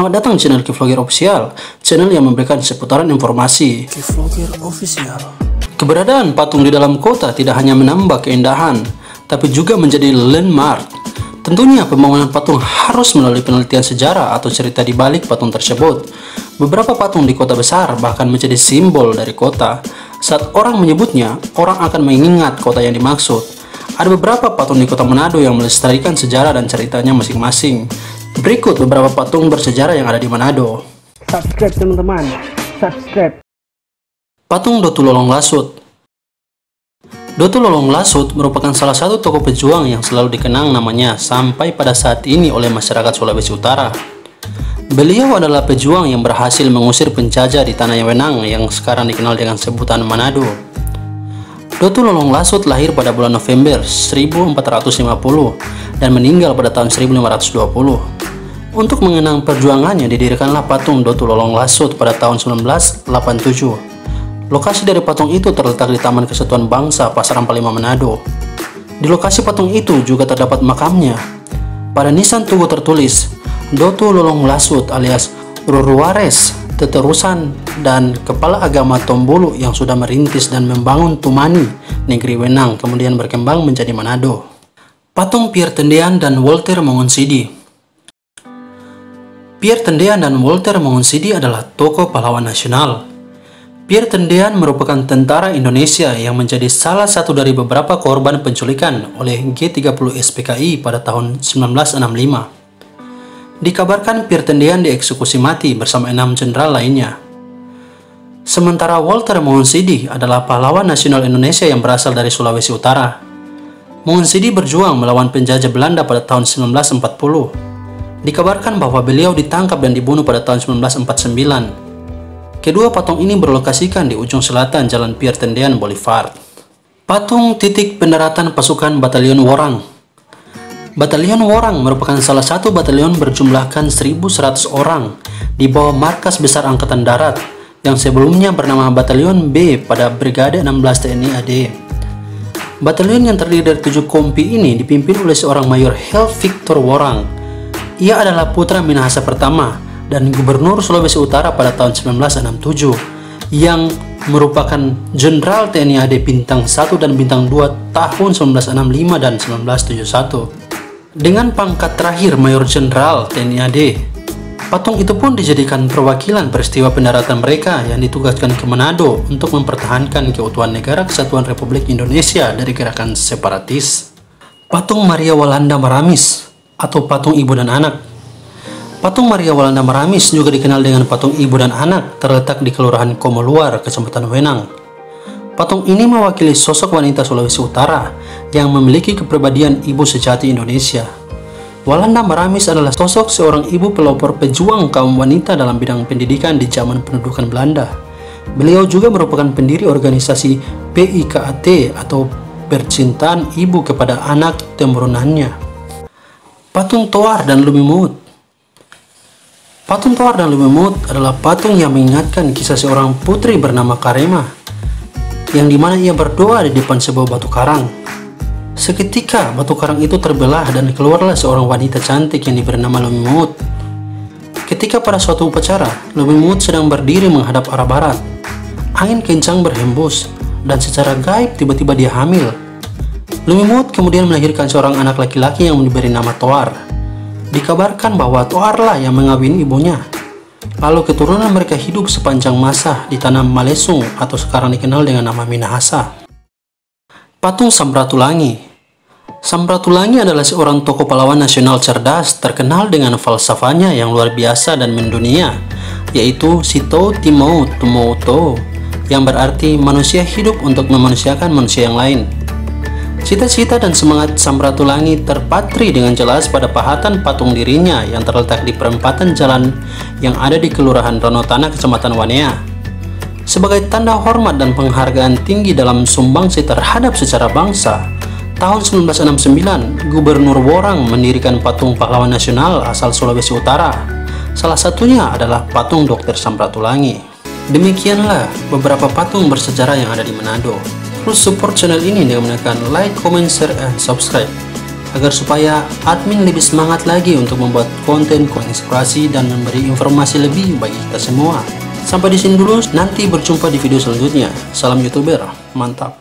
Selamat datang di channel Qvlogr Official, channel yang memberikan seputaran informasi. Qvlogr Official. Keberadaan patung di dalam kota tidak hanya menambah keindahan, tapi juga menjadi landmark. Tentunya pembangunan patung harus melalui penelitian sejarah atau cerita di balik patung tersebut. Beberapa patung di kota besar bahkan menjadi simbol dari kota. Saat orang menyebutnya, orang akan mengingat kota yang dimaksud. Ada beberapa patung di kota Manado yang melestarikan sejarah dan ceritanya masing-masing. Berikut beberapa patung bersejarah yang ada di Manado. Subscribe teman-teman, subscribe. Patung Dotu Lolong Lasut. Dotu Lolong Lasut merupakan salah satu tokoh pejuang yang selalu dikenang namanya sampai pada saat ini oleh masyarakat Sulawesi Utara. Beliau adalah pejuang yang berhasil mengusir penjajah di tanah Wenang yang sekarang dikenal dengan sebutan Manado. Dotu Lolong Lasut lahir pada bulan November 1450 dan meninggal pada tahun 1520. Untuk mengenang perjuangannya didirikanlah patung Dotu Lolong Lasut pada tahun 1987. Lokasi dari patung itu terletak di Taman Kesatuan Bangsa Pasar Ampelima Manado. Di lokasi patung itu juga terdapat makamnya. Pada nisan tugu tertulis, Dotu Lolong Lasut alias Ruruares, teterusan dan kepala agama Tombolo yang sudah merintis dan membangun Tumani, negeri Wenang, kemudian berkembang menjadi Manado. Patung Pierre Tendean dan Wolter Monginsidi. Pierre Tendean dan Wolter Monginsidi adalah tokoh pahlawan nasional. Pierre Tendean merupakan tentara Indonesia yang menjadi salah satu dari beberapa korban penculikan oleh G30 SPKI pada tahun 1965. Dikabarkan Pierre Tendean dieksekusi mati bersama 6 jenderal lainnya. Sementara Wolter Monginsidi adalah pahlawan nasional Indonesia yang berasal dari Sulawesi Utara. Monginsidi berjuang melawan penjajah Belanda pada tahun 1940. Dikabarkan bahwa beliau ditangkap dan dibunuh pada tahun 1949. Kedua patung ini berlokasikan di ujung selatan Jalan Pierre Tendean Boulevard. Patung titik pendaratan pasukan Batalion Worang. Batalion Worang merupakan salah satu batalion berjumlahkan 1.100 orang di bawah markas besar Angkatan Darat yang sebelumnya bernama Batalion B pada Brigade 16 TNI AD. Batalion yang terdiri dari 7 kompi ini dipimpin oleh seorang Mayor Hel Viktor Worang. Ia adalah putra Minahasa pertama dan Gubernur Sulawesi Utara pada tahun 1967 yang merupakan Jenderal TNI AD bintang 1 dan bintang 2 tahun 1965 dan 1971. Dengan pangkat terakhir Mayor Jenderal TNI AD, patung itu pun dijadikan perwakilan peristiwa pendaratan mereka yang ditugaskan ke Manado untuk mempertahankan keutuhan Negara Kesatuan Republik Indonesia dari gerakan separatis. Patung Maria Walanda Maramis atau patung ibu dan anak. Patung Maria Walanda Maramis juga dikenal dengan patung ibu dan anak, terletak di Kelurahan Komo Luar, Kecamatan Wenang. Patung ini mewakili sosok wanita Sulawesi Utara yang memiliki kepribadian ibu sejati Indonesia. Walanda Maramis adalah sosok seorang ibu pelopor pejuang kaum wanita dalam bidang pendidikan di zaman pendudukan Belanda. Beliau juga merupakan pendiri organisasi PIKAT atau Percintaan Ibu kepada Anak Temurunannya. Patung Toar dan Lumimuut. Patung Toar dan Lumimuut adalah patung yang mengingatkan kisah seorang putri bernama Karema, yang dimana ia berdoa di depan sebuah batu karang. Seketika batu karang itu terbelah dan keluarlah seorang wanita cantik yang diberi nama Lumimuut. Ketika pada suatu upacara, Lumimuut sedang berdiri menghadap arah barat. Angin kencang berhembus dan secara gaib tiba-tiba dia hamil. Lumimuut kemudian melahirkan seorang anak laki-laki yang diberi nama Toar. Dikabarkan bahwa Toarlah yang mengawini ibunya. Lalu keturunan mereka hidup sepanjang masa di tanah Malesung atau sekarang dikenal dengan nama Minahasa. Patung Samratulangi. Samratulangi adalah seorang tokoh pahlawan nasional cerdas terkenal dengan falsafahnya yang luar biasa dan mendunia, yaitu Sito Timo Tumoto, yang berarti manusia hidup untuk memanusiakan manusia yang lain. Cita-cita dan semangat Samratulangi terpatri dengan jelas pada pahatan patung dirinya yang terletak di perempatan jalan yang ada di Kelurahan Ranotana, Kecamatan Wanea. Sebagai tanda hormat dan penghargaan tinggi dalam sumbangsi terhadap sejarah bangsa, tahun 1969, Gubernur Worang mendirikan patung pahlawan nasional asal Sulawesi Utara. Salah satunya adalah patung Dr. Samratulangi. Demikianlah beberapa patung bersejarah yang ada di Manado. Terus support channel ini dengan menekan like, comment, share, and subscribe. agar supaya admin lebih semangat lagi untuk membuat konten konspirasi dan memberi informasi lebih bagi kita semua. Sampai di sini dulu, nanti berjumpa di video selanjutnya. Salam YouTuber, mantap.